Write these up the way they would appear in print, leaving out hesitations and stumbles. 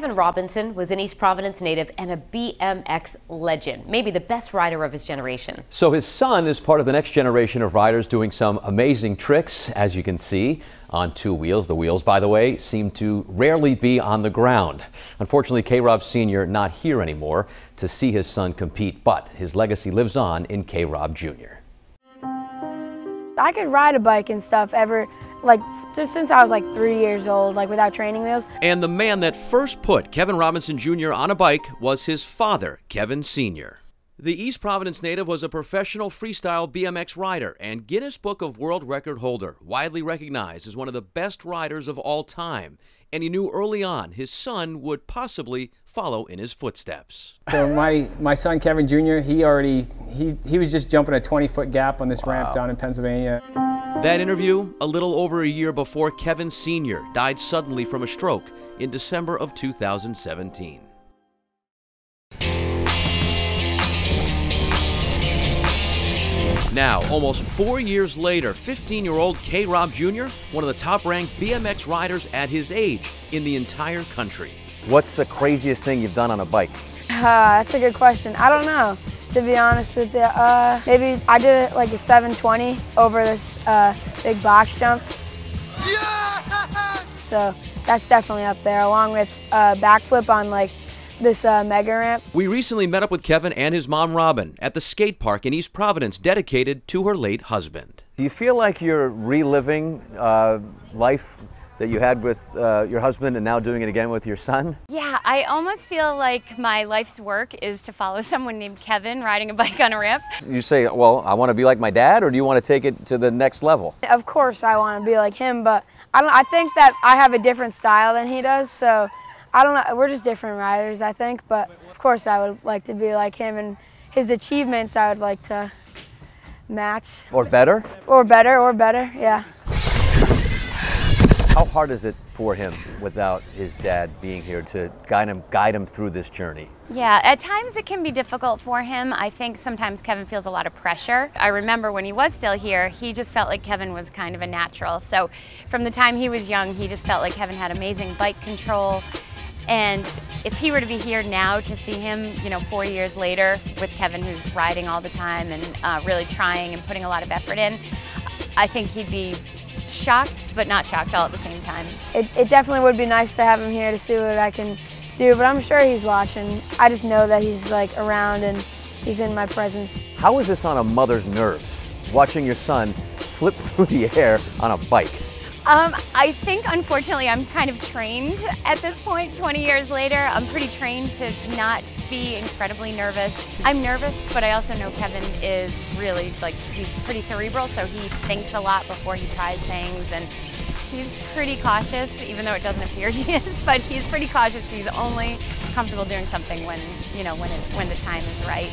Kevin Robinson was an East Providence native and a BMX legend, maybe the best rider of his generation. So his son is part of the next generation of riders doing some amazing tricks, as you can see, on two wheels. The wheels, by the way, seem to rarely be on the ground. Unfortunately, K-Rob Sr. not here anymore to see his son compete, but his legacy lives on in K-Rob Jr. I could ride a bike and stuff since I was 3 years old, without training wheels. And the man that first put Kevin Robinson Jr. on a bike was his father, Kevin Sr. The East Providence native was a professional freestyle BMX rider and Guinness Book of World Record holder, widely recognized as one of the best riders of all time. And he knew early on his son would possibly follow in his footsteps. So my son Kevin Jr., he was just jumping a 20-foot gap on this ramp down in Pennsylvania. That interview, a little over a year before Kevin Sr. died suddenly from a stroke in December of 2017. Now, almost 4 years later, 15-year-old K-Rob Jr., one of the top-ranked BMX riders at his age in the entire country. What's the craziest thing you've done on a bike? That's a good question. I don't know, to be honest with you. Maybe I did a 720 over this big box jump. Yeah! So that's definitely up there, along with a backflip on this mega ramp. We recently met up with Kevin and his mom, Robin, at the skate park in East Providence dedicated to her late husband. Do you feel like you're reliving life that you had with your husband and now doing it again with your son? Yeah, I almost feel like my life's work is to follow someone named Kevin riding a bike on a ramp. You say, well, I want to be like my dad, or do you want to take it to the next level? Of course I want to be like him, but I think that I have a different style than he does, so I don't know, we're just different riders, I think, but of course I would like to be like him, and his achievements I would like to match. Or better? Or better, yeah. How hard is it for him without his dad being here to guide him through this journey? Yeah, at times it can be difficult for him. I think sometimes Kevin feels a lot of pressure. I remember when he was still here, he just felt like Kevin was kind of a natural. So from the time he was young, he just felt like Kevin had amazing bike control. And if he were to be here now to see him, 4 years later with Kevin, who's riding all the time and really trying and putting a lot of effort in, I think he'd be shocked, but not shocked all at the same time. It definitely would be nice to have him here to see what I can do, but I'm sure he's watching. I just know that he's around and he's in my presence. How is this on a mother's nerves, watching your son flip through the air on a bike? I think, unfortunately, I'm kind of trained at this point. 20 years later, I'm pretty trained to not be incredibly nervous. I'm nervous, but I also know Kevin is really, he's pretty cerebral, so he thinks a lot before he tries things, and he's pretty cautious, even though it doesn't appear he is, but he's pretty cautious. He's only comfortable doing something when, when the time is right.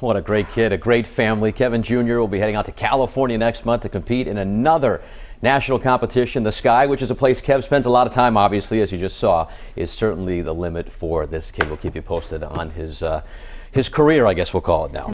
What a great kid, a great family. Kevin Jr. will be heading out to California next month to compete in another national competition. The sky, which is a place Kev spends a lot of time, obviously, as you just saw, is certainly the limit for this kid. We'll keep you posted on his career, I guess we'll call it now.